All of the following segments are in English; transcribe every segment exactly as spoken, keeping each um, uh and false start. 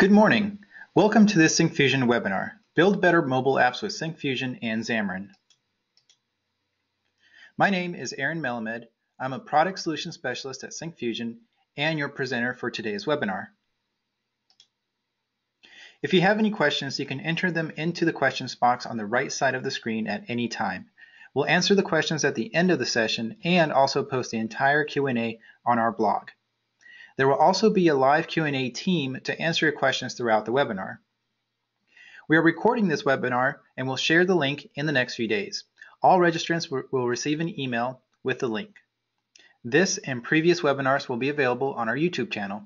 Good morning. Welcome to this Syncfusion webinar, Build Better Mobile Apps with Syncfusion and Xamarin. My name is Aaron Melamed. I'm a Product Solution Specialist at Syncfusion and your presenter for today's webinar. If you have any questions, you can enter them into the questions box on the right side of the screen at any time. We'll answer the questions at the end of the session and also post the entire Q and A on our blog. There will also be a live Q and A team to answer your questions throughout the webinar. We are recording this webinar and we'll share the link in the next few days. All registrants will receive an email with the link. This and previous webinars will be available on our YouTube channel.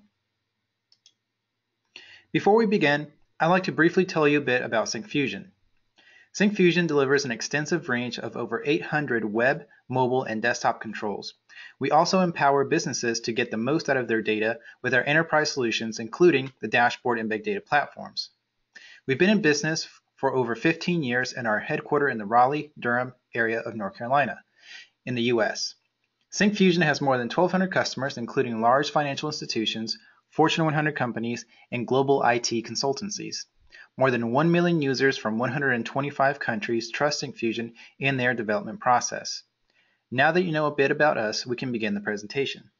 Before we begin, I'd like to briefly tell you a bit about Syncfusion. Syncfusion delivers an extensive range of over eight hundred web, mobile, and desktop controls. We also empower businesses to get the most out of their data with our enterprise solutions, including the dashboard and big data platforms. We've been in business for over fifteen years and are headquartered in the Raleigh-Durham area of North Carolina in the U S. Syncfusion has more than twelve hundred customers, including large financial institutions, Fortune one hundred companies, and global I T consultancies. More than one million users from one hundred twenty-five countries trust Syncfusion in their development process. Now that you know a bit about us, we can begin the presentation.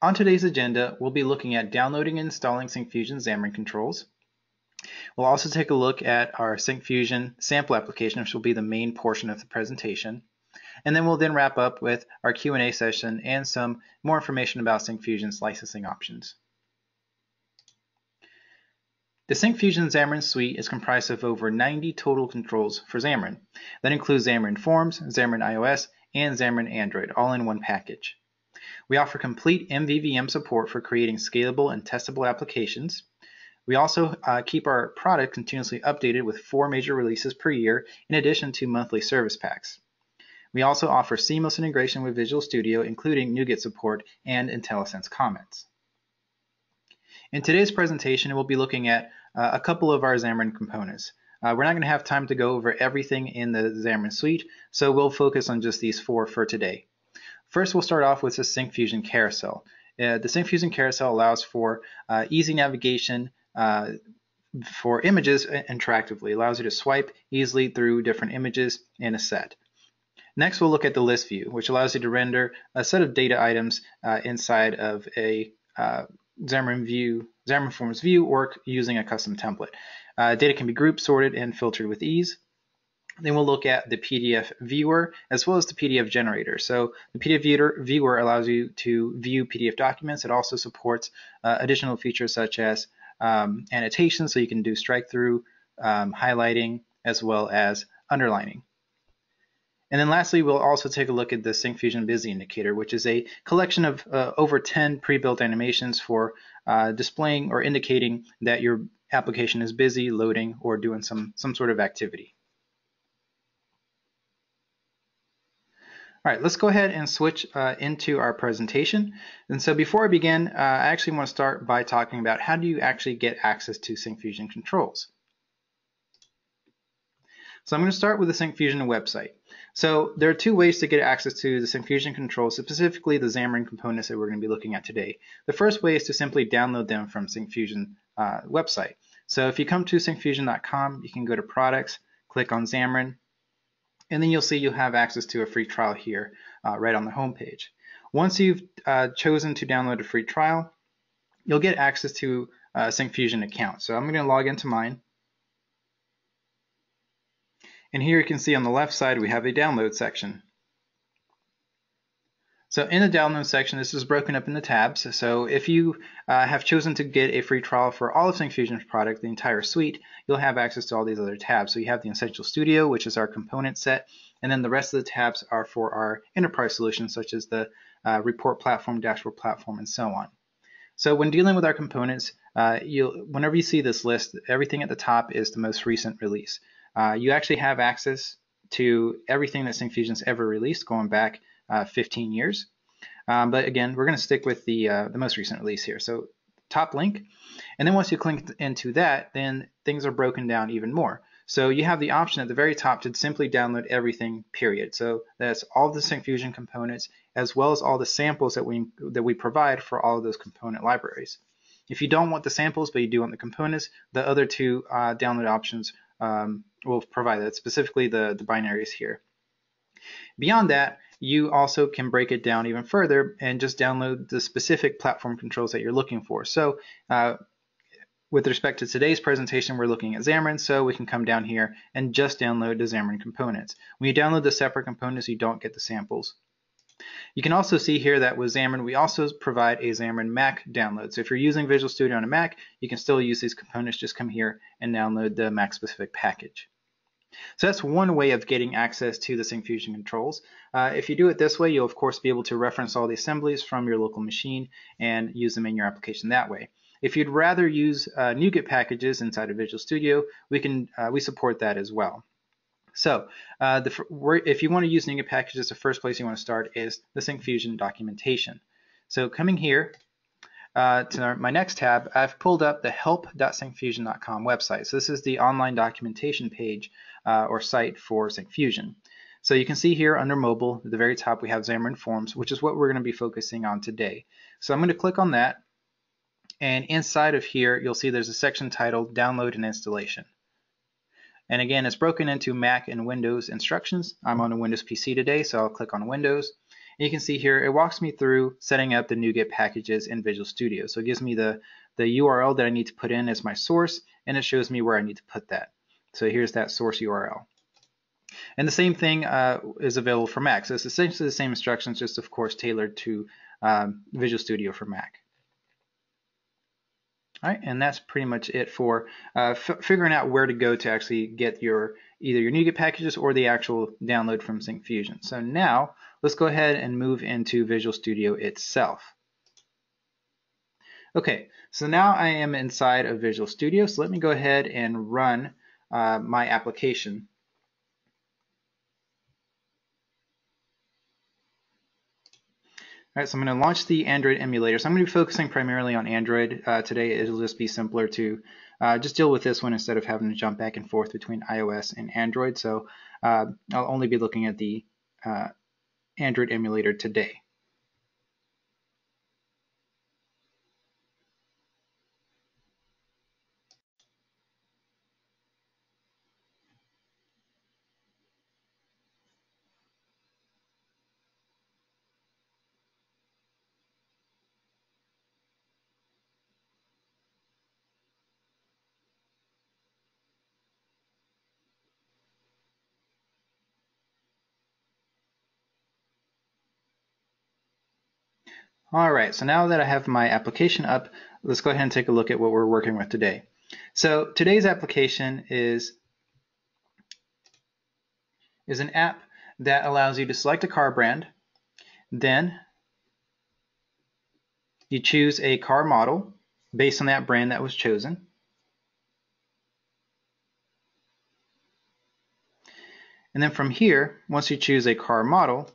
On today's agenda, we'll be looking at downloading and installing Syncfusion Xamarin controls. We'll also take a look at our Syncfusion sample application, which will be the main portion of the presentation. And then we'll then wrap up with our Q and A session and some more information about Syncfusion's licensing options. The Syncfusion Xamarin suite is comprised of over ninety total controls for Xamarin. That includes Xamarin Forms, Xamarin iOS, and Xamarin Android, all in one package. We offer complete M V V M support for creating scalable and testable applications. We also uh, keep our product continuously updated with four major releases per year, in addition to monthly service packs. We also offer seamless integration with Visual Studio, including NuGet support and IntelliSense comments. In today's presentation, we'll be looking at uh, a couple of our Xamarin components. Uh, we're not going to have time to go over everything in the Xamarin suite, so we'll focus on just these four for today. First, we'll start off with the Syncfusion Carousel. Uh, the Syncfusion Carousel allows for uh, easy navigation uh, for images interactively. It allows you to swipe easily through different images in a set. Next, we'll look at the List View, which allows you to render a set of data items uh, inside of a uh, Xamarin view, Xamarin Forms view, or using a custom template. Uh, data can be grouped, sorted, and filtered with ease. Then we'll look at the P D F viewer as well as the P D F generator. So the P D F viewer allows you to view P D F documents. It also supports uh, additional features such as um, annotations, so you can do strike-through, um, highlighting, as well as underlining. And then lastly, we'll also take a look at the Syncfusion Busy Indicator, which is a collection of uh, over ten pre-built animations for uh, displaying or indicating that your application is busy, loading, or doing some, some sort of activity. All right, let's go ahead and switch uh, into our presentation. And so before I begin, uh, I actually want to start by talking about how do you actually get access to Syncfusion controls. So I'm going to start with the Syncfusion website. So there are two ways to get access to the Syncfusion controls, specifically the Xamarin components that we're going to be looking at today. The first way is to simply download them from Syncfusion uh, website. So if you come to Syncfusion dot com, you can go to Products, click on Xamarin, and then you'll see you'll have access to a free trial here uh, right on the home page. Once you've uh, chosen to download a free trial, you'll get access to a Syncfusion account. So I'm going to log into mine. And here you can see on the left side, we have a download section. So in the download section, this is broken up into tabs. So if you uh, have chosen to get a free trial for all of Syncfusion's product, the entire suite, you'll have access to all these other tabs. So you have the Essential Studio, which is our component set, and then the rest of the tabs are for our enterprise solutions, such as the uh, report platform, dashboard platform, and so on. So when dealing with our components, uh, you'll, whenever you see this list, everything at the top is the most recent release. Uh, you actually have access to everything that Syncfusion's ever released going back uh, fifteen years. Um, but again, we're going to stick with the, uh, the most recent release here. So top link. And then once you click into that, then things are broken down even more. So you have the option at the very top to simply download everything, period. So that's all the Syncfusion components as well as all the samples that we, that we provide for all of those component libraries. If you don't want the samples, but you do want the components, the other two uh, download options um, will provide that, specifically the, the binaries here. Beyond that, you also can break it down even further and just download the specific platform controls that you're looking for. So uh, with respect to today's presentation, we're looking at Xamarin, so we can come down here and just download the Xamarin components. When you download the separate components, you don't get the samples. You can also see here that with Xamarin, we also provide a Xamarin Mac download. So if you're using Visual Studio on a Mac, you can still use these components. Just come here and download the Mac-specific package. So that's one way of getting access to the Syncfusion controls. Uh, if you do it this way, you'll of course be able to reference all the assemblies from your local machine and use them in your application that way. If you'd rather use uh, NuGet packages inside of Visual Studio, we can uh, we support that as well. So uh, the, if you want to use NuGet packages, the first place you want to start is the Syncfusion documentation. So coming here uh, to our, my next tab, I've pulled up the help dot syncfusion dot com website. So this is the online documentation page uh, or site for Syncfusion. So you can see here under mobile, at the very top, we have Xamarin Forms, which is what we're going to be focusing on today. So I'm going to click on that. And inside of here, you'll see there's a section titled Download and Installation. And again, it's broken into Mac and Windows instructions. I'm on a Windows P C today, so I'll click on Windows. And you can see here, it walks me through setting up the NuGet packages in Visual Studio. So it gives me the, the U R L that I need to put in as my source, and it shows me where I need to put that. So here's that source U R L. And the same thing uh, is available for Mac. So it's essentially the same instructions, just of course tailored to um, Visual Studio for Mac. All right, and that's pretty much it for uh, figuring out where to go to actually get your either your NuGet packages or the actual download from Syncfusion. So now let's go ahead and move into Visual Studio itself. Okay, so now I am inside of Visual Studio. So let me go ahead and run uh, my application. All right, so I'm going to launch the Android emulator. So I'm going to be focusing primarily on Android uh, today. It'll just be simpler to uh, just deal with this one instead of having to jump back and forth between iOS and Android. So uh, I'll only be looking at the uh, Android emulator today. All right, so now that I have my application up, let's go ahead and take a look at what we're working with today. So today's application is, is an app that allows you to select a car brand, then you choose a car model based on that brand that was chosen. And then from here, once you choose a car model,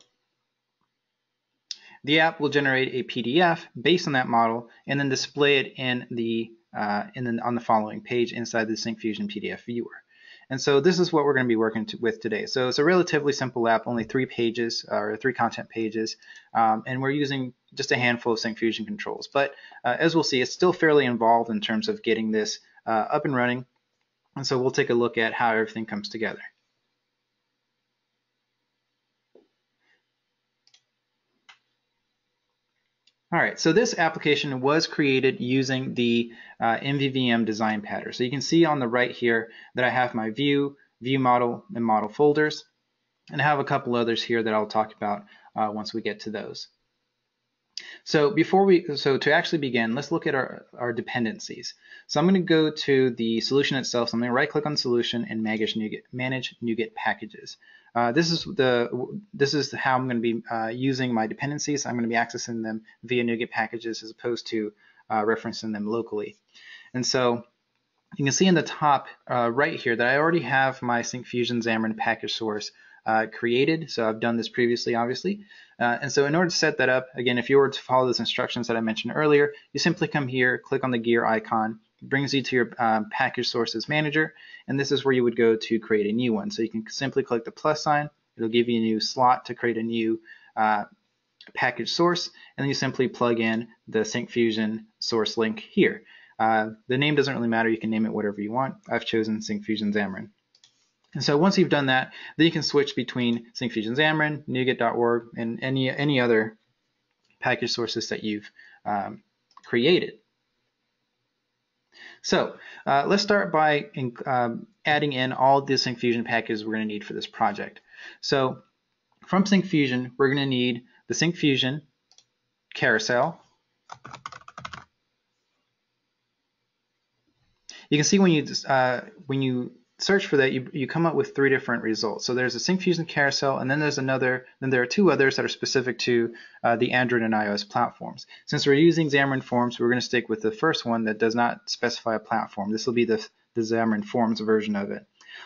the app will generate a P D F based on that model and then display it in the uh, and then on the following page inside the Syncfusion P D F viewer. And so this is what we're going to be working to, with today. So it's a relatively simple app, only three pages or three content pages, um, and we're using just a handful of Syncfusion controls. But uh, as we'll see, it's still fairly involved in terms of getting this uh, up and running. And so we'll take a look at how everything comes together. All right, so this application was created using the uh, M V V M design pattern. So you can see on the right here that I have my view, view model, and model folders, and I have a couple others here that I'll talk about uh, once we get to those. So before we, so to actually begin, let's look at our, our dependencies. So I'm going to go to the solution itself. So I'm going to right-click on solution and manage NuGet, manage NuGet packages. Uh, this is the this is how I'm going to be uh, using my dependencies. I'm going to be accessing them via NuGet packages as opposed to uh, referencing them locally. And so you can see in the top uh, right here that I already have my Syncfusion Xamarin package source uh, created. So I've done this previously, obviously. Uh, and so in order to set that up, again, if you were to follow those instructions that I mentioned earlier, you simply come here, click on the gear icon, brings you to your um, package sources manager, and this is where you would go to create a new one. So you can simply click the plus sign. It'll give you a new slot to create a new uh, package source, and then you simply plug in the Syncfusion source link here. Uh, the name doesn't really matter. You can name it whatever you want. I've chosen Syncfusion Xamarin. And so once you've done that, then you can switch between Syncfusion Xamarin, NuGet dot org, and any, any other package sources that you've um, created. So uh, let's start by in, um, adding in all the Syncfusion packages we're going to need for this project. So from Syncfusion, we're going to need the Syncfusion Carousel. You can see when you uh, when you search for that, you, you come up with three different results. So there's a Syncfusion Carousel, and then there's another, then there are two others that are specific to uh, the Android and iOS platforms. Since we're using Xamarin Forms, we're going to stick with the first one that does not specify a platform. This will be the, the Xamarin Forms version of it.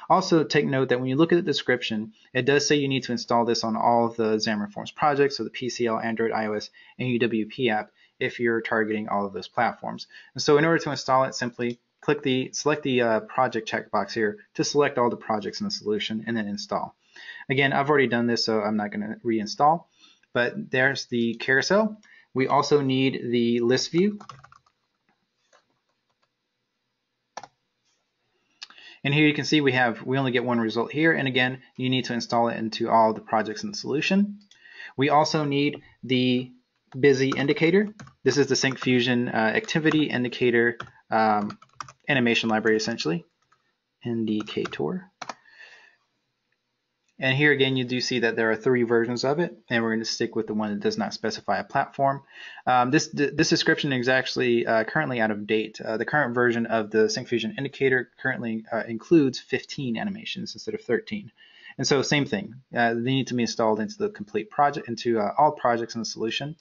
Also, take note that when you look at the description, it does say you need to install this on all of the Xamarin Forms projects, so the P C L, Android, iOS, and U W P app, if you're targeting all of those platforms. And so in order to install it, simply Click the, select the uh, project checkbox here to select all the projects in the solution and then install. Again, I've already done this, so I'm not going to reinstall, but there's the carousel. We also need the list view. And here you can see we have, we only get one result here. And again, you need to install it into all the projects in the solution. We also need the busy indicator. This is the Syncfusion uh, activity indicator um, animation library, essentially, indicator. And here again, you do see that there are three versions of it, and we're going to stick with the one that does not specify a platform. Um, this this description is actually uh, currently out of date. Uh, the current version of the Syncfusion indicator currently uh, includes fifteen animations instead of thirteen. And so, same thing. Uh, they need to be installed into the complete project, into uh, all projects in the solution.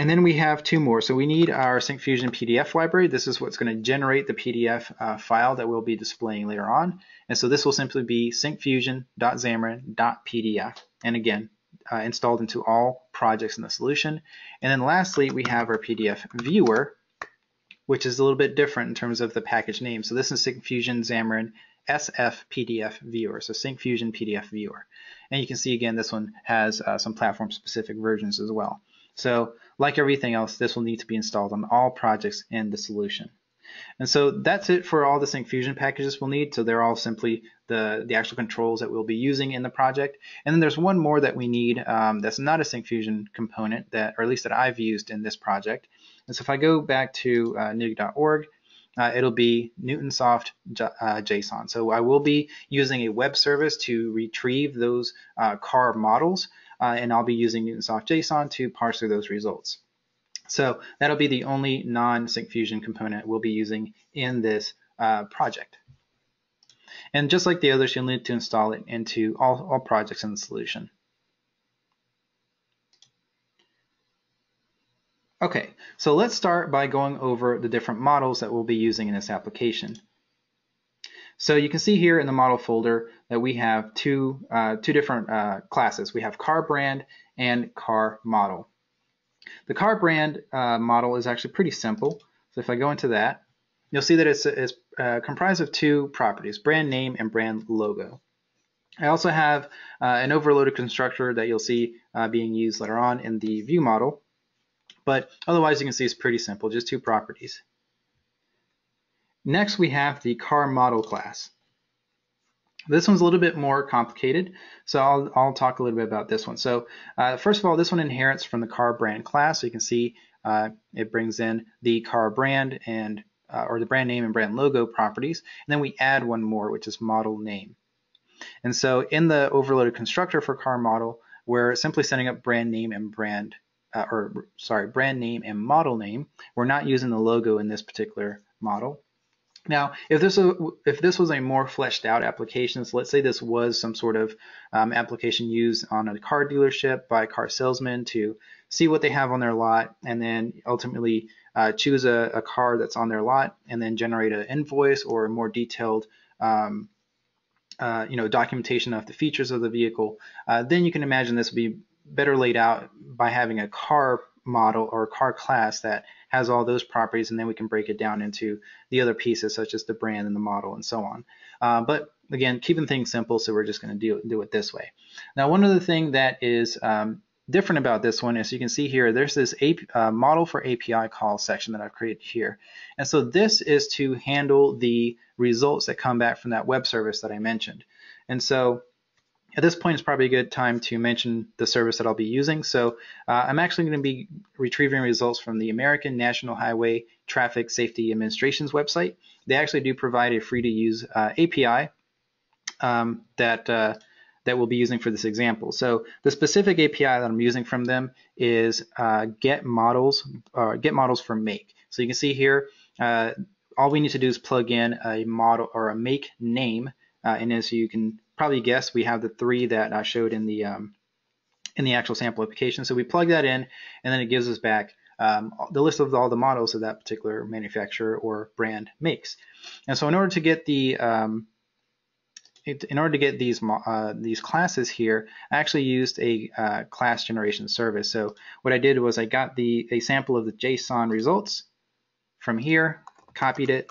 And then we have two more. So we need our Syncfusion P D F library. This is what's going to generate the P D F uh, file that we'll be displaying later on. And so this will simply be syncfusion dot xamarin dot P D F. And again, uh, installed into all projects in the solution. And then lastly, we have our P D F viewer, which is a little bit different in terms of the package name. So this is Syncfusion Xamarin S F P D F viewer, so Syncfusion P D F viewer. And you can see again, this one has uh, some platform-specific versions as well. So like everything else, this will need to be installed on all projects in the solution. And so that's it for all the Syncfusion packages we'll need. So they're all simply the, the actual controls that we'll be using in the project. And then there's one more that we need um, that's not a Syncfusion component, that, or at least that I've used in this project. And so if I go back to uh, nug dot org, Uh, it'll be Newtonsoft dot J S O N. Uh, so I will be using a web service to retrieve those uh, car models, uh, and I'll be using Newtonsoft dot J S O N to parse through those results. So that'll be the only non-Syncfusion component we'll be using in this uh, project. And just like the others, you'll need to install it into all, all projects in the solution. Okay, so let's start by going over the different models that we'll be using in this application. So you can see here in the model folder that we have two, uh, two different uh, classes. We have car brand and car model. The car brand uh, model is actually pretty simple. So if I go into that, you'll see that it's, it's uh, comprised of two properties, brand name and brand logo. I also have uh, an overloaded constructor that you'll see uh, being used later on in the view model. But otherwise, you can see it's pretty simple, just two properties. Next, we have the car model class. This one's a little bit more complicated, so I'll, I'll talk a little bit about this one. So uh, first of all, this one inherits from the car brand class. So you can see uh, it brings in the car brand and uh, or the brand name and brand logo properties. And then we add one more, which is model name. And so in the overloaded constructor for car model, we're simply setting up brand name and brand Uh, or sorry, brand name and model name. We're not using the logo in this particular model. Now, if this was, if this was a more fleshed out application, so let's say this was some sort of um, application used on a car dealership by a car salesman to see what they have on their lot and then ultimately uh, choose a, a car that's on their lot and then generate an invoice or a more detailed um, uh, you know, documentation of the features of the vehicle, uh, then you can imagine this would be better laid out by having a car model or a car class that has all those properties, and then we can break it down into the other pieces such as the brand and the model and so on. Uh, but again, keeping things simple, so we're just going to do, do it this way. Now, one other thing that is um, different about this one is you can see here, there's this uh, model for A P I call section that I've created here. And so this is to handle the results that come back from that web service that I mentioned. And so at this point, it's probably a good time to mention the service that I'll be using. So uh, I'm actually going to be retrieving results from the American National Highway Traffic Safety Administration's website. They actually do provide a free-to-use uh, A P I um, that uh, that we'll be using for this example. So the specific A P I that I'm using from them is uh, get models or get models for make. So you can see here, uh, all we need to do is plug in a model or a make name, uh, and as you can probably guess, we have the three that I showed in the um, in the actual sample application. So we plug that in, and then it gives us back um, the list of all the models that that particular manufacturer or brand makes. And so in order to get the um, in order to get these uh, these classes here, I actually used a uh, class generation service. So what I did was I got the a sample of the JSON results from here, copied it,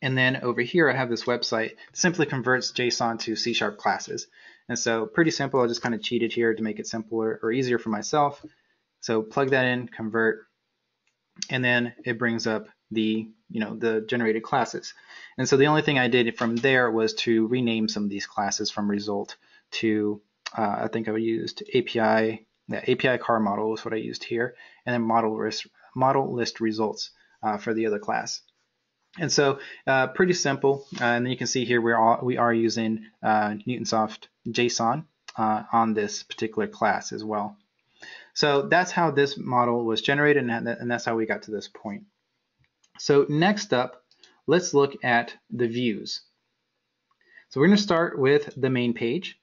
and then over here I have this website that simply converts JSON to C sharp classes. And so pretty simple. I just kind of cheated here to make it simpler or easier for myself. So plug that in, convert, and then it brings up the you know the generated classes. And so the only thing I did from there was to rename some of these classes from result to uh, I think I used A P I yeah, A P I car model is what I used here, and then model list model list results uh, for the other class. And so uh, pretty simple. Uh, and then you can see here we're all, we are using uh, Newtonsoft dot J S O N uh, on this particular class as well. So that's how this model was generated, and, and that's how we got to this point. So next up, let's look at the views. So we're going to start with the main page.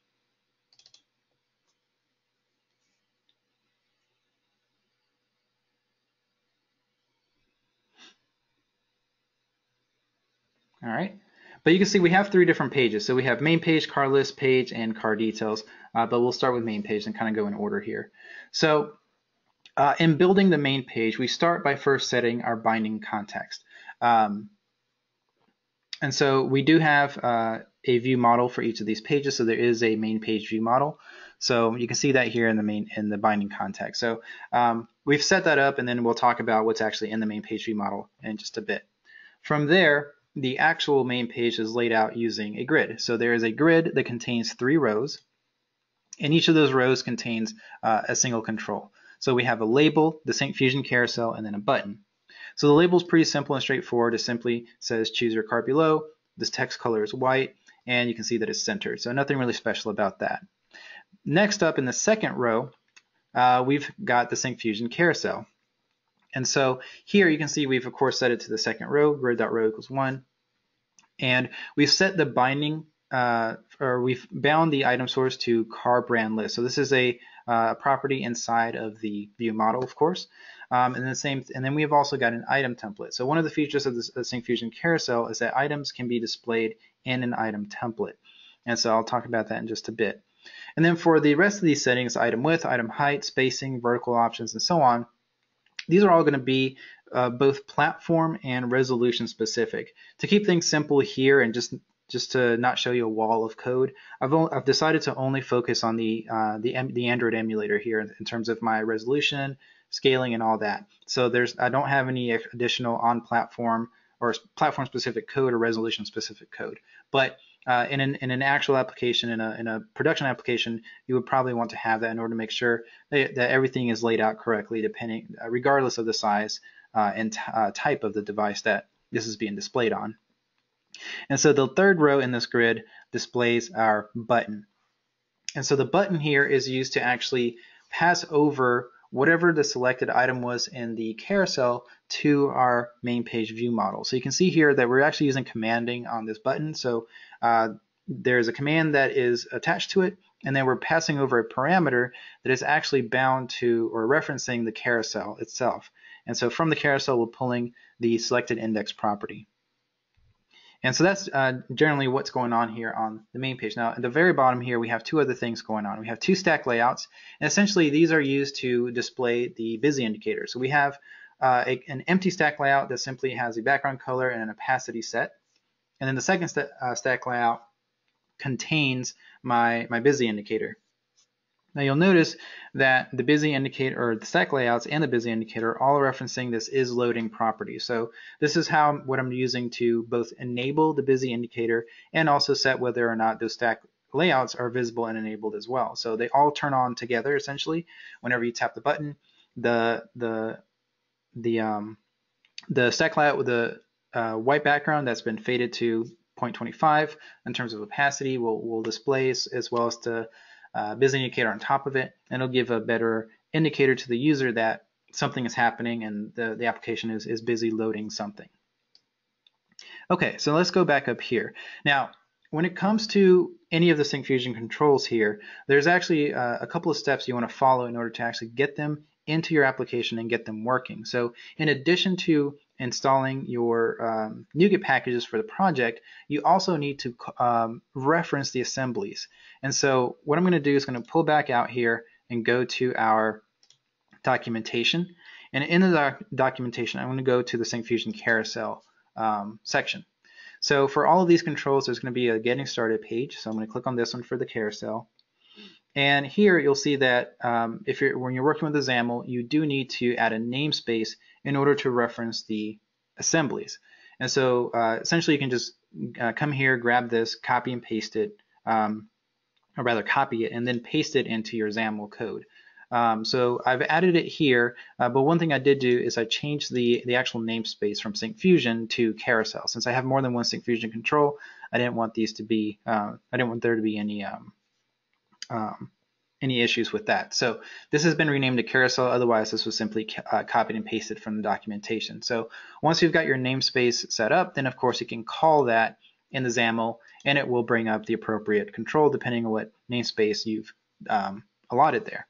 All right, but you can see we have three different pages. So we have main page, car list page, and car details, uh, but we'll start with main page and kind of go in order here. So uh, in building the main page, we start by first setting our binding context. Um, and so we do have uh, a view model for each of these pages. So there is a main page view model. So you can see that here in the main in the binding context. So um, we've set that up, and then we'll talk about what's actually in the main page view model in just a bit. From there, the actual main page is laid out using a grid. So there is a grid that contains three rows, and each of those rows contains uh, a single control. So we have a label, the Syncfusion carousel, and then a button. So the label is pretty simple and straightforward. It simply says choose your car below. This text color is white, and you can see that it's centered. So nothing really special about that. Next up in the second row, uh, we've got the Syncfusion carousel. And so here you can see we've of course set it to the second row, grid.row equals one. And we've set the binding, uh, or we've bound the item source to car brand list. So this is a uh, property inside of the view model, of course. Um, and, the same, and then we've also got an item template. So one of the features of the Syncfusion carousel is that items can be displayed in an item template. And so I'll talk about that in just a bit. And then for the rest of these settings, item width, item height, spacing, vertical options, and so on, these are all going to be uh, both platform and resolution specific. To keep things simple here and just just to not show you a wall of code, I've, only, I've decided to only focus on the, uh, the, the Android emulator here in, in terms of my resolution, scaling, and all that. So there's I don't have any additional on-platform or platform-specific code or resolution-specific code. But uh, in, an, in an actual application, in a, in a production application, you would probably want to have that in order to make sure that, that everything is laid out correctly, depending, regardless of the size uh, and uh, type of the device that this is being displayed on. And so the third row in this grid displays our button. And so the button here is used to actually pass over whatever the selected item was in the carousel to our main page view model. So you can see here that we're actually using commanding on this button. So uh, there's a command that is attached to it, and then we're passing over a parameter that is actually bound to or referencing the carousel itself. And so from the carousel, we're pulling the selected index property. And so that's uh, generally what's going on here on the main page. Now, at the very bottom here, we have two other things going on. We have two stack layouts, and essentially these are used to display the busy indicator. So we have uh, a, an empty stack layout that simply has a background color and an opacity set. And then the second st uh, stack layout contains my, my busy indicator. Now you'll notice that the busy indicator, or the stack layouts and the busy indicator, are all referencing this is loading property. So this is how what I'm using to both enable the busy indicator and also set whether or not those stack layouts are visible and enabled as well. So they all turn on together essentially. Whenever you tap the button, the the the um, the stack layout with the uh, white background that's been faded to zero point two five in terms of opacity will will display, as well as to Uh, busy indicator on top of it, and it'll give a better indicator to the user that something is happening and the, the application is, is busy loading something. Okay, so let's go back up here. Now, when it comes to any of the Syncfusion controls here, there's actually uh, a couple of steps you want to follow in order to actually get them into your application and get them working. So in addition to installing your um, NuGet packages for the project, you also need to um, reference the assemblies. And so what I'm going to do is going to pull back out here and go to our documentation. And in the doc documentation, I'm going to go to the Syncfusion Carousel um, section. So for all of these controls, there's going to be a Getting Started page. So I'm going to click on this one for the carousel. And here you'll see that um, if you're, when you're working with a zammel, you do need to add a namespace in order to reference the assemblies. And so uh, essentially you can just uh, come here, grab this, copy and paste it, um, or rather copy it and then paste it into your zammel code. Um, so I've added it here, uh, but one thing I did do is I changed the, the actual namespace from Syncfusion to Carousel. Since I have more than one Syncfusion control, I didn't want these to be, uh, I didn't want there to be any um, Um, any issues with that. So this has been renamed to Carousel, otherwise this was simply uh, copied and pasted from the documentation. So once you've got your namespace set up, then of course you can call that in the zammel and it will bring up the appropriate control depending on what namespace you've um, allotted there.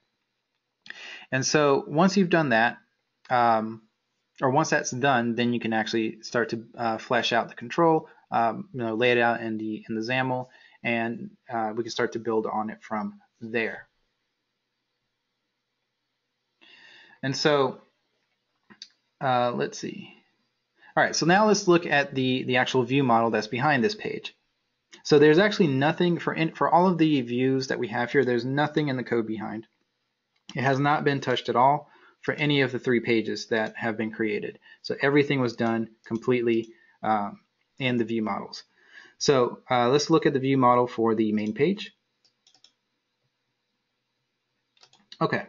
And so once you've done that, um, or once that's done, then you can actually start to uh, flesh out the control, um, you know, lay it out in the, in the zammel, and uh, we can start to build on it from there. And so uh, let's see. All right, so now let's look at the, the actual view model that's behind this page. So there's actually nothing for, in, for all of the views that we have here, there's nothing in the code behind. It has not been touched at all for any of the three pages that have been created. So everything was done completely um, in the view models. So uh, let's look at the view model for the main page. Okay.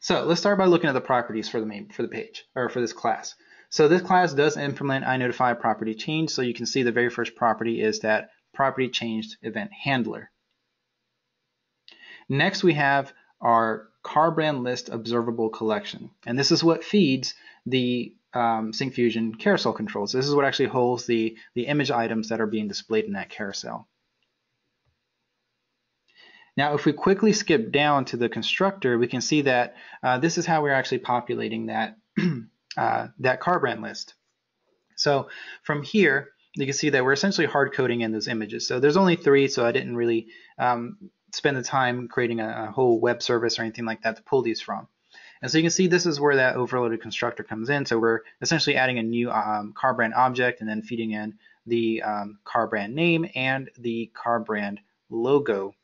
So let's start by looking at the properties for the main for the page or for this class. So this class does implement iNotify property change. So you can see the very first property is that property changed event handler. Next we have our car brand list observable collection, and this is what feeds the Um, Syncfusion carousel controls. This is what actually holds the, the image items that are being displayed in that carousel. Now, if we quickly skip down to the constructor, we can see that uh, this is how we're actually populating that, uh, that car brand list. So from here, you can see that we're essentially hard coding in those images. So there's only three, so I didn't really um, spend the time creating a, a whole web service or anything like that to pull these from. And so you can see this is where that overloaded constructor comes in. So we're essentially adding a new um, car brand object and then feeding in the um, car brand name and the car brand logo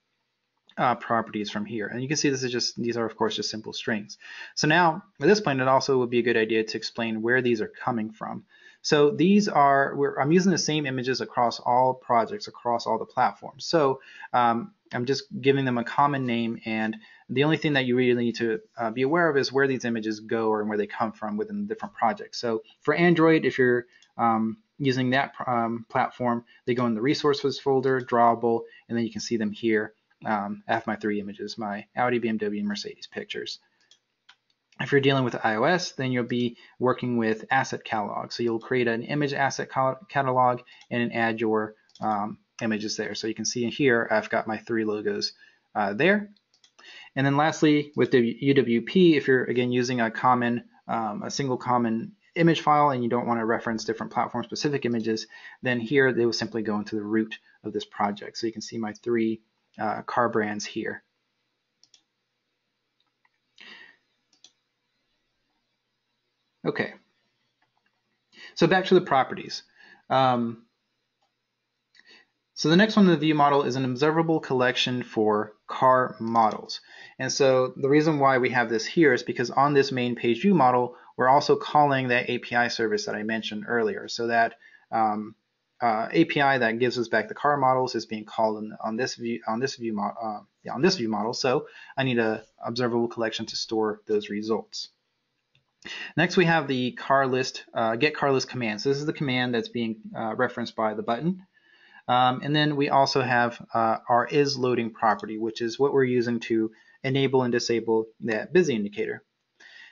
uh, properties from here. And you can see this is just, these are of course just simple strings. So now at this point, it also would be a good idea to explain where these are coming from. So these are, we're, I'm using the same images across all projects, across all the platforms. So um, I'm just giving them a common name, and the only thing that you really need to uh, be aware of is where these images go or where they come from within the different projects. So for Android, if you're um, using that um, platform, they go in the resources folder, drawable, and then you can see them here. Um, I have my three images, my Audi, B M W, and Mercedes pictures. If you're dealing with iOS, then you'll be working with asset catalog. So you'll create an image asset catalog and add your um, images there. So you can see here, I've got my three logos uh, there. And then lastly, with the U W P, if you're again using a common, um, a single common image file and you don't want to reference different platform specific images, then here they will simply go into the root of this project. So you can see my three uh, car brands here. Okay, so back to the properties. Um, So the next one in the view model is an observable collection for car models. And so the reason why we have this here is because on this main page view model, we're also calling that A P I service that I mentioned earlier. So that um, uh, A P I that gives us back the car models is being called on, on this view on this view model uh, yeah, on this view model. So I need an observable collection to store those results. Next, we have the car list uh, get car list command. So this is the command that's being uh, referenced by the button. Um, and then we also have uh, our is loading property, which is what we're using to enable and disable that busy indicator.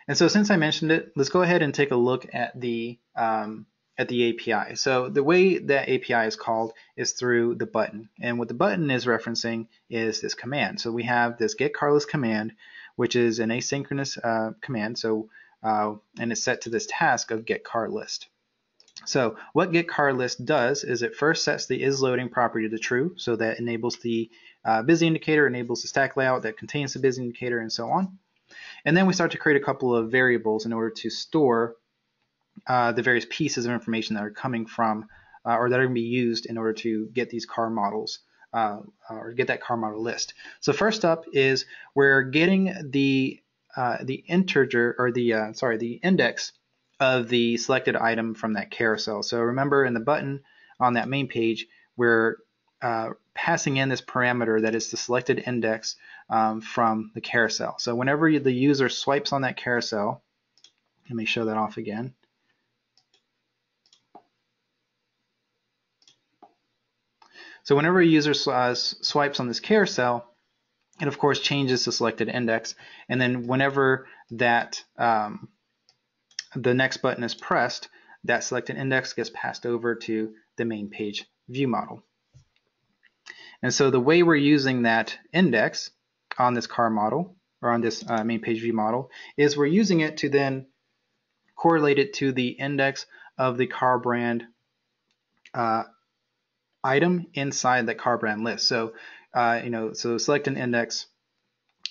And so since I mentioned it, let's go ahead and take a look at the um, at the A P I. So the way that A P I is called is through the button. And what the button is referencing is this command. So we have this get car list command, which is an asynchronous uh, command. So uh, and it's set to this task of get car list. So what get car list does is it first sets the is loading property to true, so that enables the uh, busy indicator, enables the stack layout that contains the busy indicator, and so on. And then we start to create a couple of variables in order to store uh, the various pieces of information that are coming from uh, or that are going to be used in order to get these car models uh, or get that car model list. So first up is we're getting the uh, the integer or the uh, sorry the index of the selected item from that carousel. So remember, in the button on that main page, we're uh, passing in this parameter that is the selected index um, from the carousel. So whenever the user swipes on that carousel, let me show that off again. So whenever a user uh, swipes on this carousel, it of course changes the selected index, and then whenever that um, the next button is pressed, that selected index gets passed over to the main page view model. And so the way we're using that index on this car model or on this uh, main page view model is we're using it to then correlate it to the index of the car brand uh, item inside that car brand list. So uh, you know, so select an index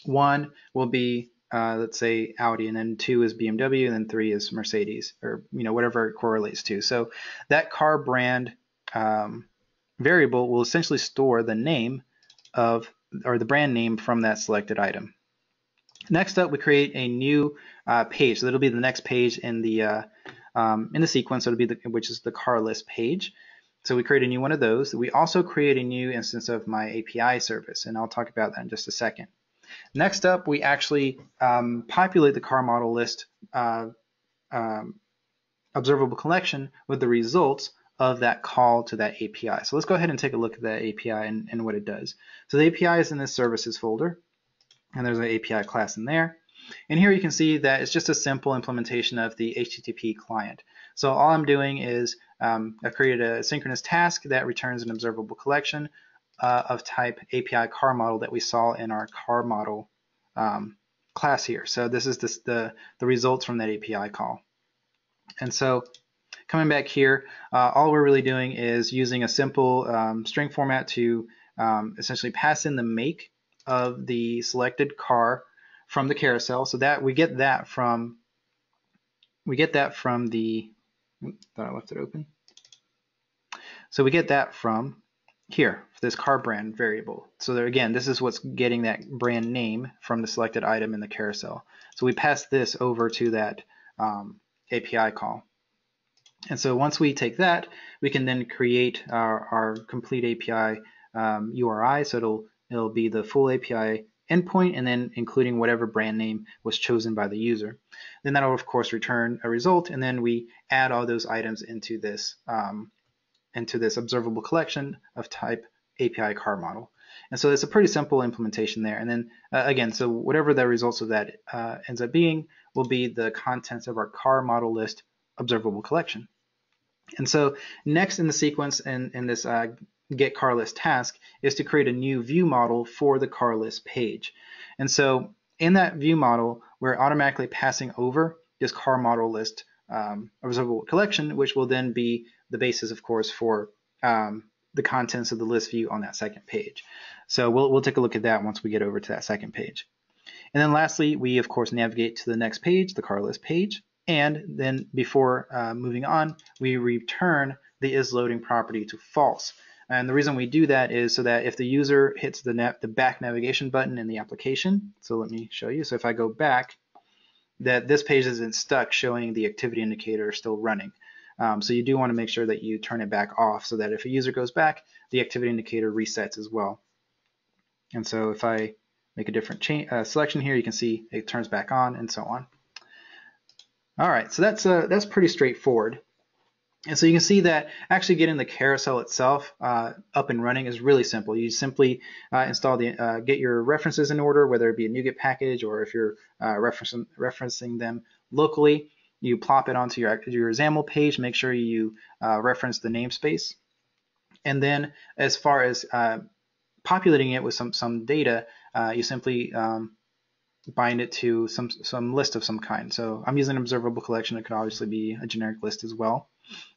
one will be Uh, let's say Audi, and then two is B M W, and then three is Mercedes, or you know, whatever it correlates to. So that car brand um, variable will essentially store the name of, or the brand name from that selected item. Next up, we create a new uh, page. So that'll be the next page in the uh, um, in the sequence. So it'll be the, which is the car list page. So we create a new one of those. We also create a new instance of my A P I service, and I'll talk about that in just a second. Next up, we actually um, populate the car model list uh, um, observable collection with the results of that call to that A P I. So let's go ahead and take a look at that A P I and, and what it does. So the A P I is in this services folder, and there's an A P I class in there. And here you can see that it's just a simple implementation of the H T T P client. So all I'm doing is um, I've created a synchronous task that returns an observable collection Uh, of type A P I car model that we saw in our car model um, class here. So this is this, the, the results from that A P I call. And so coming back here, uh, all we're really doing is using a simple um, string format to um, essentially pass in the make of the selected car from the carousel. So that we get that from, we get that from the, thought I left it open. So we get that from here, this car brand variable. So there, again, this is what's getting that brand name from the selected item in the carousel. So we pass this over to that um, A P I call. And so once we take that, we can then create our, our complete A P I um, U R I. So it'll, it'll be the full A P I endpoint, and then including whatever brand name was chosen by the user. Then that'll of course return a result, and then we add all those items into this um, into this observable collection of type A P I car model. And so it's a pretty simple implementation there. And then uh, again, so whatever the results of that uh, ends up being will be the contents of our car model list observable collection. And so next in the sequence in, in this uh, get car list task is to create a new view model for the car list page. And so in that view model, we're automatically passing over this car model list um, observable collection, which will then be the basis, of course, for um, the contents of the list view on that second page. So we'll, we'll take a look at that once we get over to that second page. And then lastly, we, of course, navigate to the next page, the car list page. And then before uh, moving on, we return the isLoading property to false. And the reason we do that is so that if the user hits the, nav the back navigation button in the application, so let me show you. So if I go back, that this page isn't stuck showing the activity indicator still running. Um, so you do want to make sure that you turn it back off so that if a user goes back, the activity indicator resets as well. And so if I make a different change, uh, selection here, you can see it turns back on and so on. All right, so that's, uh, that's pretty straightforward. And so you can see that actually getting the carousel itself uh, up and running is really simple. You simply uh, install the, uh, get your references in order, whether it be a NuGet package or if you're uh, referencing, referencing them locally, you plop it onto your, your XAML page, make sure you uh, reference the namespace. And then as far as uh, populating it with some, some data, uh, you simply um, bind it to some, some list of some kind. So I'm using an observable collection. It could obviously be a generic list as well.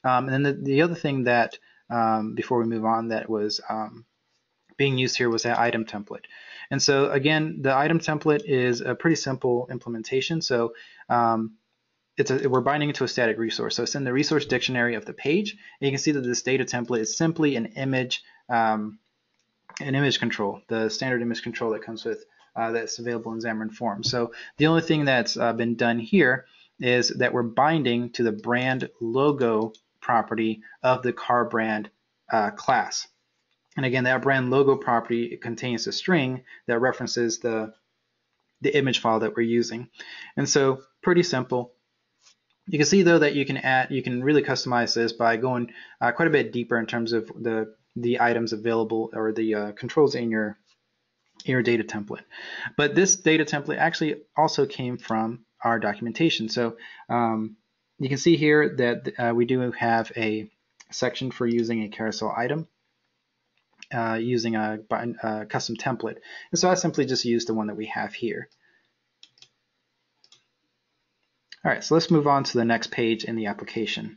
Um, and then the, the other thing that, um, before we move on, that was um, being used here was that item template. And so again, the item template is a pretty simple implementation. So um, it's a, we're binding it to a static resource. So it's in the resource dictionary of the page. And you can see that this data template is simply an image, um, an image control, the standard image control that comes with uh, that's available in Xamarin Form. So the only thing that's uh, been done here is that we're binding to the brand logo property of the car brand uh, class. And again, that brand logo property, it contains a string that references the, the image file that we're using. And so pretty simple. You can see though that you can add, you can really customize this by going uh, quite a bit deeper in terms of the, the items available or the uh, controls in your, your data template. But this data template actually also came from our documentation. So um, you can see here that uh, we do have a section for using a carousel item uh, using a, a custom template. And so I simply just used the one that we have here. All right, so let's move on to the next page in the application.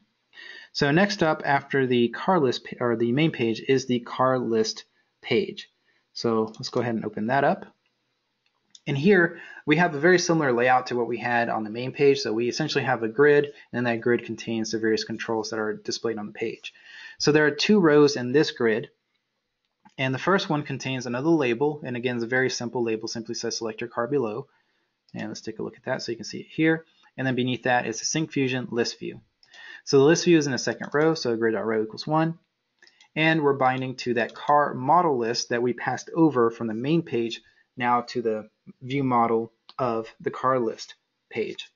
So next up after the car list or the main page is the car list page. So let's go ahead and open that up. And here we have a very similar layout to what we had on the main page. So we essentially have a grid, and that grid contains the various controls that are displayed on the page. So there are two rows in this grid, and the first one contains another label. And again, it's a very simple label, simply says select your car below. And let's take a look at that so you can see it here. And then beneath that is the Syncfusion List View. So the list view is in the second row, so grid.row equals one. And we're binding to that car model list that we passed over from the main page now to the view model of the car list page.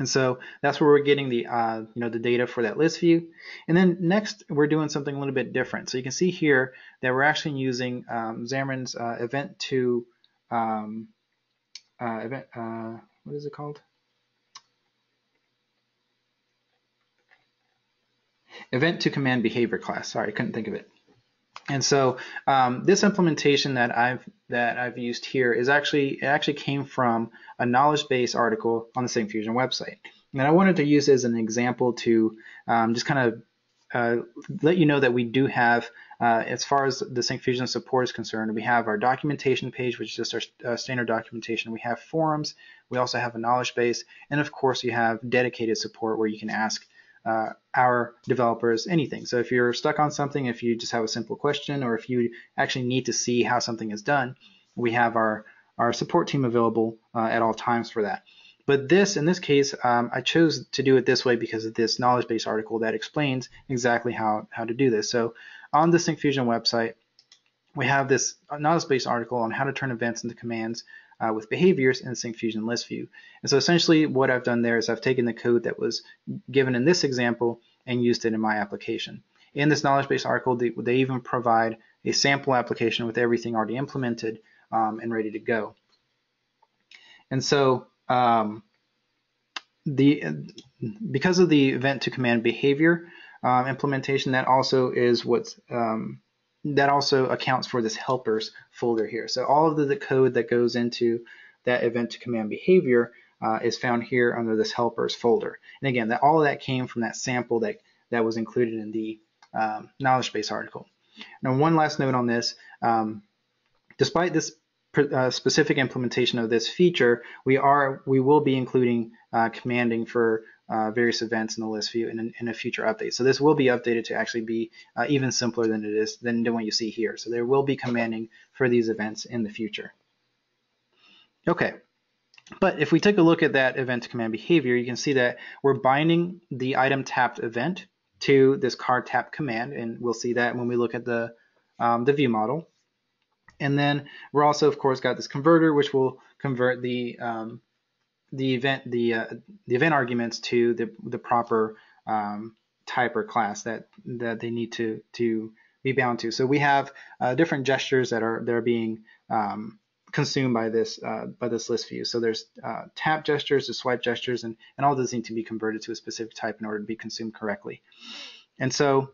And so that's where we're getting the uh, you know the data for that list view. And then next we're doing something a little bit different. So you can see here that we're actually using um, Xamarin's uh, event to um, uh, event uh, what is it called? Event to command behavior class. Sorry, I couldn't think of it. And so um, this implementation that I've that I've used here is actually it actually came from a knowledge base article on the Syncfusion website, and I wanted to use it as an example to um, just kind of uh, let you know that we do have, uh, as far as the Syncfusion support is concerned, we have our documentation page, which is just our uh, standard documentation. We have forums. We also have a knowledge base, and of course, you have dedicated support where you can ask Uh, our developers anything. So if you're stuck on something, if you just have a simple question, or if you actually need to see how something is done, we have our, our support team available uh, at all times for that. But this, in this case, um, I chose to do it this way because of this knowledge base article that explains exactly how, how to do this. So on the Syncfusion website, we have this knowledge base article on how to turn events into commands Uh, with behaviors in the Syncfusion List View. And so essentially what I've done there is I've taken the code that was given in this example and used it in my application. In this knowledge base article, they, they even provide a sample application with everything already implemented um, and ready to go. And so um, the because of the event to command behavior um, implementation, that also is what's um, that also accounts for this helpers folder here. So all of the, the code that goes into that event to command behavior uh, is found here under this helpers folder. And again, that, all of that came from that sample that, that was included in the um, knowledge base article. Now, one last note on this, um, despite this uh, specific implementation of this feature, we, are, we will be including uh, commanding for uh, various events in the list view in, an, in a future update. So this will be updated to actually be uh, even simpler than it is than, than what you see here. So there will be commanding for these events in the future. Okay. But if we take a look at that event to command behavior, you can see that we're binding the item tapped event to this car tap command, and we'll see that when we look at the um, the view model. And then we're also, of course, got this converter, which will convert the um, the event the uh, the event arguments to the the proper um, type or class that that they need to to be bound to. So we have uh, different gestures that are they're being um, consumed by this uh, by this list view. So there's uh, tap gestures, the swipe gestures, and, and all those need to be converted to a specific type in order to be consumed correctly. And so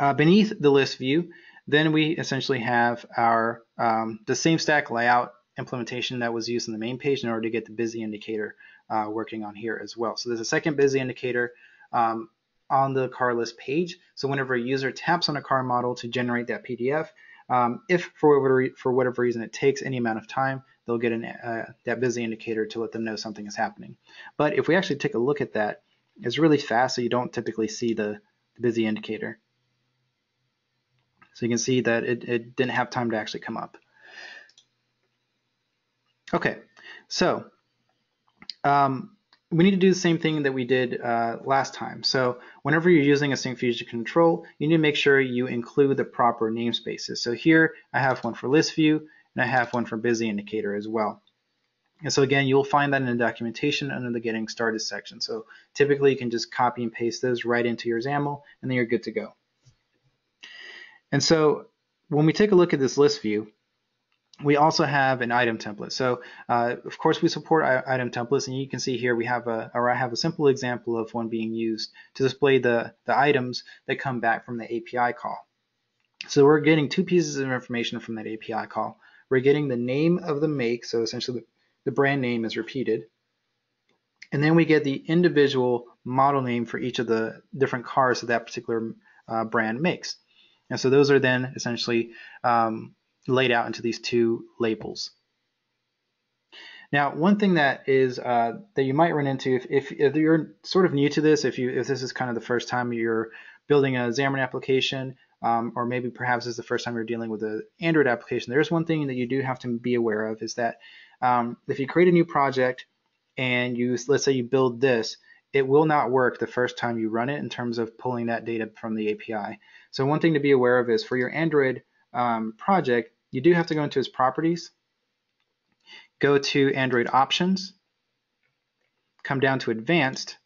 uh, beneath the list view, then we essentially have our um, the same stack layout implementation that was used in the main page in order to get the busy indicator uh, working on here as well. So there's a second busy indicator um, on the car list page. So whenever a user taps on a car model to generate that P D F, Um, if for whatever, for whatever reason it takes any amount of time, they'll get an, uh, that busy indicator to let them know something is happening. But if we actually take a look at that, it's really fast, so you don't typically see the, the busy indicator. So you can see that it, it didn't have time to actually come up. Okay, so um, we need to do the same thing that we did uh, last time. So whenever you're using a Syncfusion control, you need to make sure you include the proper namespaces. So here I have one for list view, and I have one for busy indicator as well. And so again, you'll find that in the documentation under the getting started section. So typically you can just copy and paste those right into your YAML, and then you're good to go. And so when we take a look at this list view, we also have an item template. So uh, of course we support item templates, and you can see here we have a, or I have a simple example of one being used to display the, the items that come back from the A P I call. So we're getting two pieces of information from that A P I call. We're getting the name of the make, so essentially the, the brand name is repeated. And then we get the individual model name for each of the different cars that that particular uh, brand makes. And so those are then essentially um, laid out into these two labels. Now, one thing that is uh, that you might run into if, if, if you're sort of new to this, if you if this is kind of the first time you're building a Xamarin application, um, or maybe perhaps it's the first time you're dealing with an Android application, there's one thing that you do have to be aware of is that um, if you create a new project and you let's say you build this, it will not work the first time you run it in terms of pulling that data from the A P I. So one thing to be aware of is for your Android um, project, you do have to go into its properties, go to Android options, come down to advanced,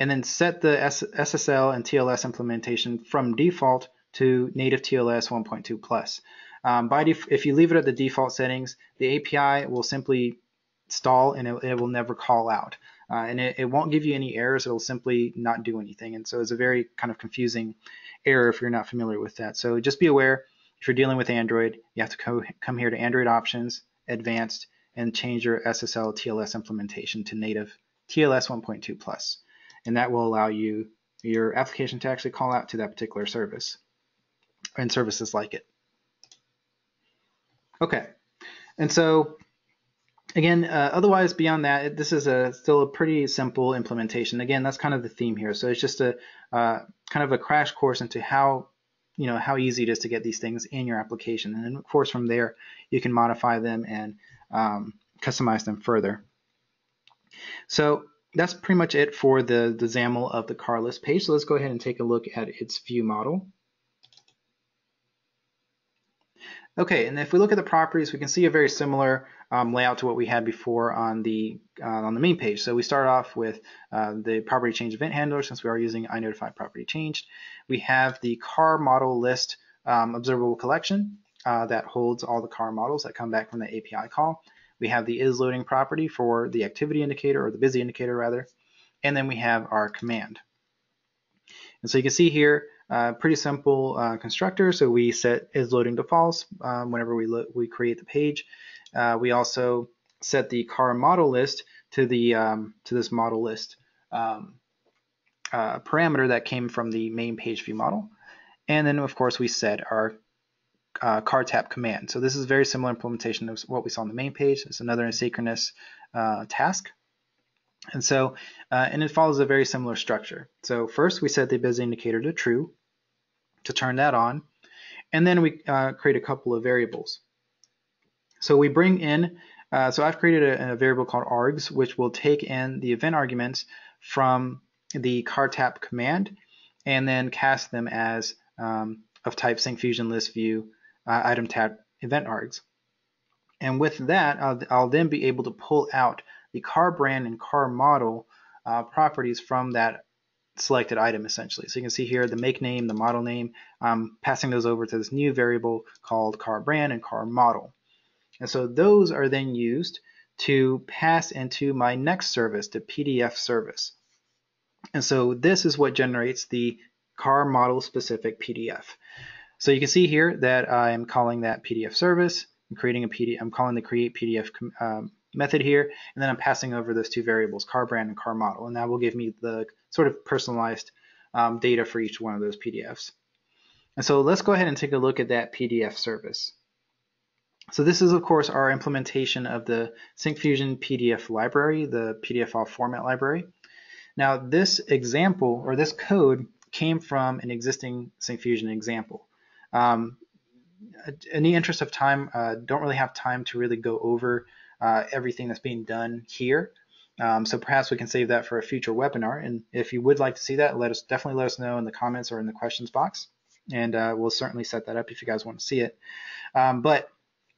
and then set the S S L and T L S implementation from default to native T L S one point two plus. Um, by def if you leave it at the default settings, the A P I will simply stall and it, it will never call out. Uh, and it, it won't give you any errors, it'll simply not do anything. And so it's a very kind of confusing error if you're not familiar with that. So just be aware. If you're dealing with Android, you have to co come here to Android Options, Advanced, and change your S S L T L S implementation to native T L S one point two plus, and that will allow you your application to actually call out to that particular service and services like it. Okay, and so again, uh, otherwise beyond that, this is a still a pretty simple implementation. Again, that's kind of the theme here. So it's just a uh, kind of a crash course into how. You know, how easy it is to get these things in your application. And then of course from there, you can modify them and um, customize them further. So that's pretty much it for the, the YAML of the car list page. So let's go ahead and take a look at its view model. Okay, and if we look at the properties, we can see a very similar um, layout to what we had before on the uh, on the main page. So we start off with uh, the property change event handler, since we are using iNotify property changed. We have the car model list um, observable collection uh, that holds all the car models that come back from the A P I call. We have the isLoading property for the activity indicator, or the busy indicator rather, and then we have our command. And so you can see here. Uh, pretty simple uh, constructor. So we set isLoading to false um, whenever we we create the page. Uh, we also set the car model list to the um, to this model list um, uh, parameter that came from the main page view model, and then of course we set our uh, car tap command. So this is a very similar implementation of what we saw on the main page. It's another asynchronous uh, task. And so, uh, and it follows a very similar structure. So first we set the busy indicator to true to turn that on, and then we uh, create a couple of variables. So we bring in, uh, so I've created a, a variable called args, which will take in the event arguments from the car tap command and then cast them as um, of type Syncfusion List View uh, item tap event args. And with that, I'll, I'll then be able to pull out the car brand and car model uh, properties from that selected item, essentially. So you can see here the make name, the model name, I'm passing those over to this new variable called car brand and car model. And so those are then used to pass into my next service, the P D F service. And so this is what generates the car model specific P D F. So you can see here that I'm calling that P D F service. I'm creating a P D F, I'm calling the create P D F um, method here, and then I'm passing over those two variables, car brand and car model, and that will give me the sort of personalized um, data for each one of those P D Fs. And so let's go ahead and take a look at that P D F service. So this is, of course, our implementation of the Syncfusion P D F library, the P D F file format library. Now this example, or this code, came from an existing Syncfusion example. Um, in the interest of time, uh, don't really have time to really go over uh, everything that's being done here. Um, so perhaps we can save that for a future webinar. And if you would like to see that, let us definitely let us know in the comments or in the questions box. And uh, we'll certainly set that up if you guys want to see it. Um, but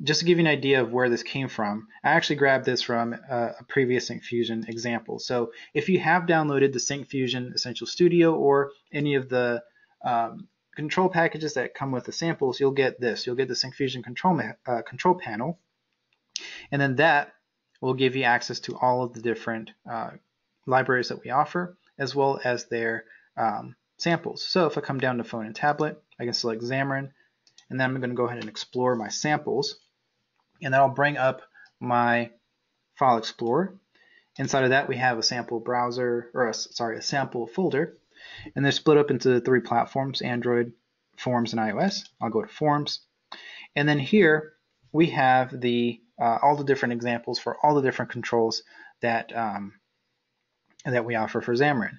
just to give you an idea of where this came from, I actually grabbed this from a, a previous Syncfusion example. So if you have downloaded the Syncfusion Essential Studio or any of the um, control packages that come with the samples, you'll get this. You'll get the Syncfusion control, uh, control panel, and then that will give you access to all of the different uh, libraries that we offer, as well as their um, samples. So if I come down to phone and tablet, I can select Xamarin, and then I'm going to go ahead and explore my samples. And that'll bring up my file explorer. Inside of that, we have a sample browser, or a, sorry, a sample folder. And they're split up into three platforms, Android, Forms, and iOS. I'll go to Forms. And then here we have the uh, all the different examples for all the different controls that, um, that we offer for Xamarin.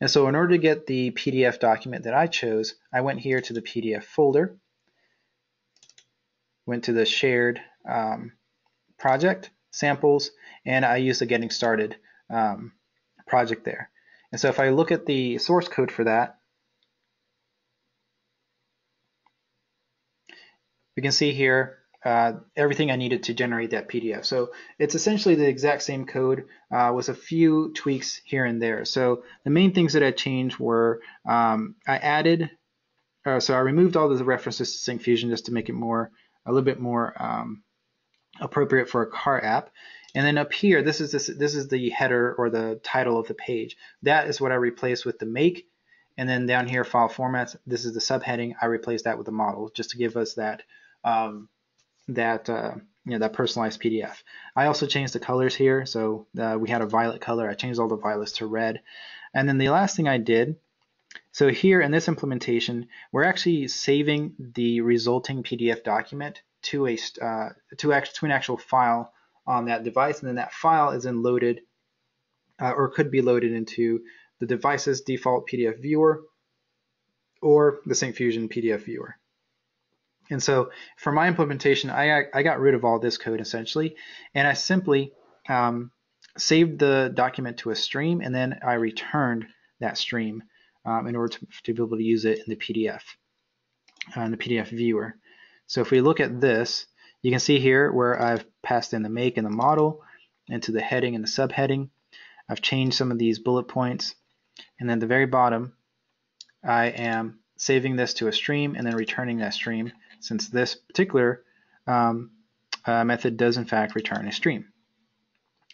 And so in order to get the P D F document that I chose, I went here to the P D F folder, went to the shared um, project, samples, and I used the getting started um, project there. And so if I look at the source code for that, we can see here uh, everything I needed to generate that P D F. So it's essentially the exact same code uh, with a few tweaks here and there. So the main things that I changed were um, I added, uh, so I removed all the references to Syncfusion just to make it more, a little bit more um, appropriate for a car app. And then up here, this is, this, this is the header or the title of the page. That is what I replaced with the make. And then down here, file formats, this is the subheading. I replaced that with the model just to give us that, um, that, uh, you know, that personalized P D F. I also changed the colors here. So uh, we had a violet color. I changed all the violets to red. And then the last thing I did, so here in this implementation, we're actually saving the resulting P D F document to, a, uh, to, act, to an actual file on that device, and then that file is then loaded uh, or could be loaded into the device's default P D F viewer or the Syncfusion P D F viewer. And so for my implementation, I, I got rid of all this code essentially, and I simply um, saved the document to a stream, and then I returned that stream um, in order to, to be able to use it in the P D F, uh, in the P D F viewer. So if we look at this, you can see here where I've passed in the make and the model into the heading and the subheading. I've changed some of these bullet points. And then at the very bottom, I am saving this to a stream and then returning that stream, since this particular um, uh, method does in fact return a stream.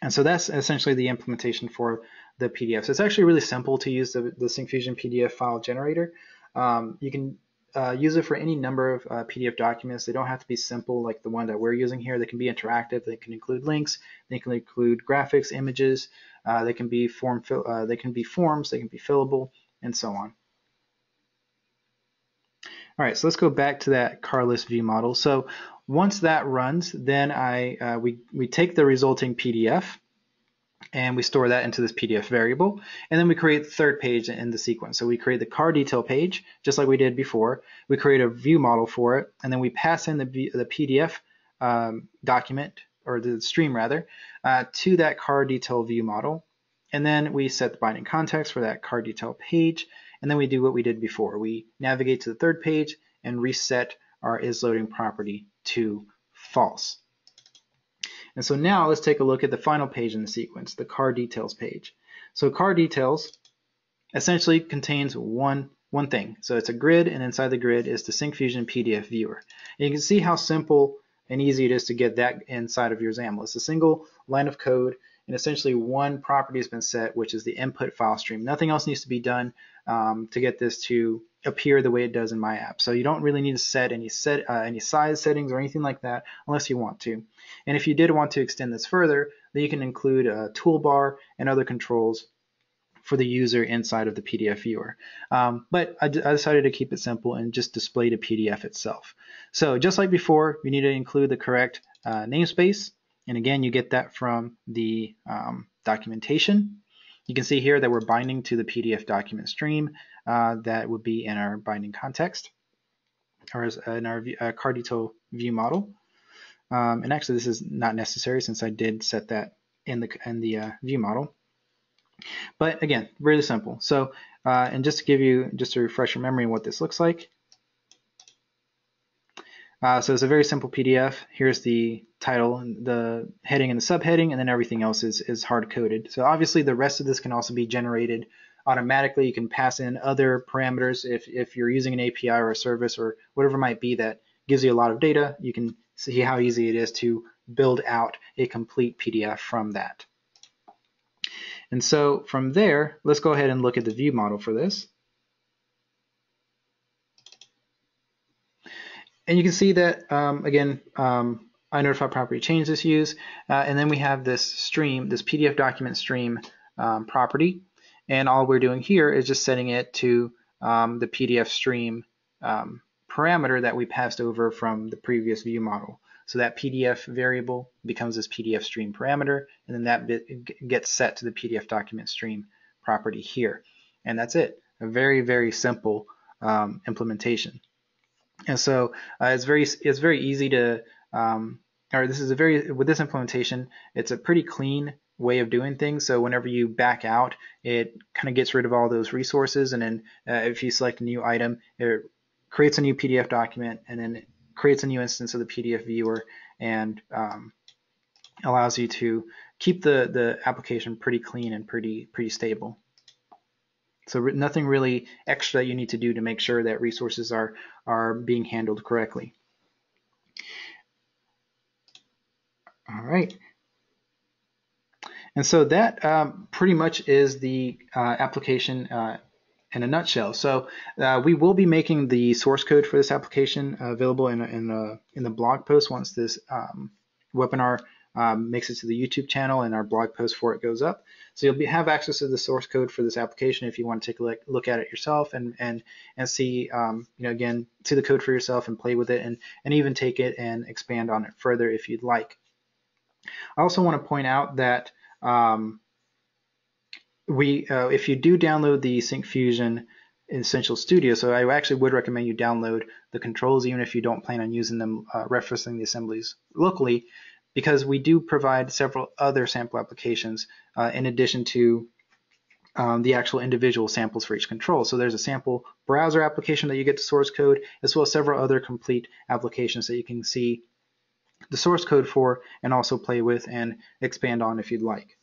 And so that's essentially the implementation for the P D F. So it's actually really simple to use the, the Syncfusion P D F file generator. Um, you can Uh, use it for any number of uh, P D F documents. They don't have to be simple like the one that we're using here. They can be interactive. They can include links. They can include graphics, images. Uh, they can be form. Uh, they can be forms. They can be fillable, and so on. All right, so let's go back to that car list view model. So once that runs, then I uh, we we take the resulting P D F. and we store that into this P D F variable, and then we create the third page in the sequence. So we create the car detail page, just like we did before. We create a view model for it, and then we pass in the, the P D F um, document, or the stream rather, uh, to that car detail view model. And then we set the binding context for that car detail page, and then we do what we did before. We navigate to the third page and reset our isLoading property to false. And so now let's take a look at the final page in the sequence, the car details page. So car details essentially contains one, one thing. So it's a grid, and inside the grid is the Syncfusion P D F viewer. And you can see how simple and easy it is to get that inside of your XAML. It's a single line of code, and essentially one property has been set, which is the input file stream. Nothing else needs to be done um, to get this to appear the way it does in my app. So you don't really need to set any set uh, any size settings or anything like that, unless you want to. And if you did want to extend this further, then you can include a toolbar and other controls for the user inside of the P D F viewer. Um, but I, I decided to keep it simple and just display the P D F itself. So just like before, you need to include the correct uh, namespace. And again, you get that from the um, documentation. You can see here that we're binding to the P D F document stream uh, that would be in our binding context, or in our uh, car detail view model. Um, and actually, this is not necessary since I did set that in the in the uh, view model. But again, really simple. So, uh, and just to give you just to refresh your memory, what this looks like. Uh, so it's a very simple P D F. Here's the title, the heading and the subheading, and then everything else is, is hard-coded. So obviously the rest of this can also be generated automatically. You can pass in other parameters if, if you're using an A P I or a service or whatever it might be that gives you a lot of data. You can see how easy it is to build out a complete P D F from that. And so from there, let's go ahead and look at the view model for this. And you can see that, um, again, um, iNotify property change this use, uh, and then we have this stream, this P D F document stream um, property, and all we're doing here is just setting it to um, the P D F stream um, parameter that we passed over from the previous view model. So that P D F variable becomes this P D F stream parameter, and then that bit gets set to the P D F document stream property here. And that's it, a very, very simple um, implementation. And so uh, it's very it's very easy to, um, or this is a very, with this implementation, it's a pretty clean way of doing things. So whenever you back out, it kind of gets rid of all those resources. And then uh, if you select a new item, it creates a new P D F document and then it creates a new instance of the P D F viewer and um, allows you to keep the, the application pretty clean and pretty, pretty stable. So nothing really extra that you need to do to make sure that resources are, are being handled correctly. All right. And so that um, pretty much is the uh, application uh, in a nutshell. So uh, we will be making the source code for this application uh, available in, in, uh, in the blog post once this um, webinar Um, makes it to the YouTube channel and our blog post for it goes up. So you'll be, have access to the source code for this application if you want to take a look, look at it yourself and and and see um, you know again see the code for yourself and play with it and and even take it and expand on it further if you'd like. I also want to point out that um, we uh, if you do download the Syncfusion Essential Studio, so I actually would recommend you download the controls even if you don't plan on using them, uh, referencing the assemblies locally, because we do provide several other sample applications uh, in addition to um, the actual individual samples for each control. So there's a sample browser application that you get the source code, as well as several other complete applications that you can see the source code for and also play with and expand on if you'd like.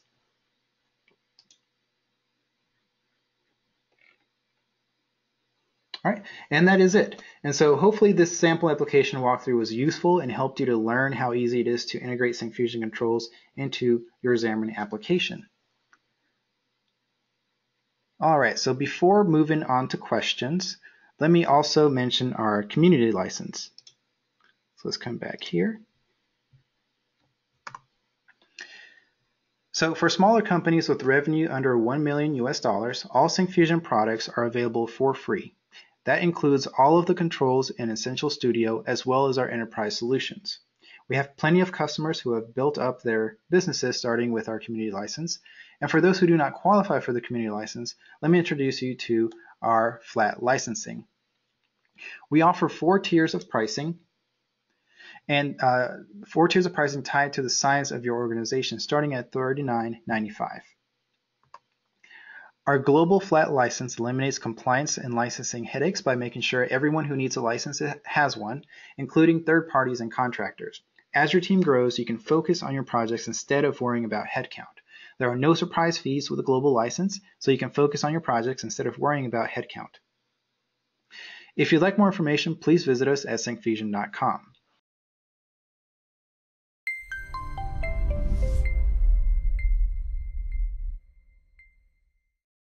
All right, and that is it. And so hopefully this sample application walkthrough was useful and helped you to learn how easy it is to integrate Syncfusion controls into your Xamarin application. All right, so before moving on to questions, let me also mention our community license. So let's come back here. So for smaller companies with revenue under one million U S dollars, all Syncfusion products are available for free. That includes all of the controls in Essential Studio as well as our enterprise solutions. We have plenty of customers who have built up their businesses starting with our community license. And for those who do not qualify for the community license, let me introduce you to our flat licensing. We offer four tiers of pricing and uh, four tiers of pricing tied to the size of your organization, starting at thirty-nine ninety-five. Our global flat license eliminates compliance and licensing headaches by making sure everyone who needs a license has one, including third parties and contractors. As your team grows, you can focus on your projects instead of worrying about headcount. There are no surprise fees with a global license, so you can focus on your projects instead of worrying about headcount. If you'd like more information, please visit us at Syncfusion dot com.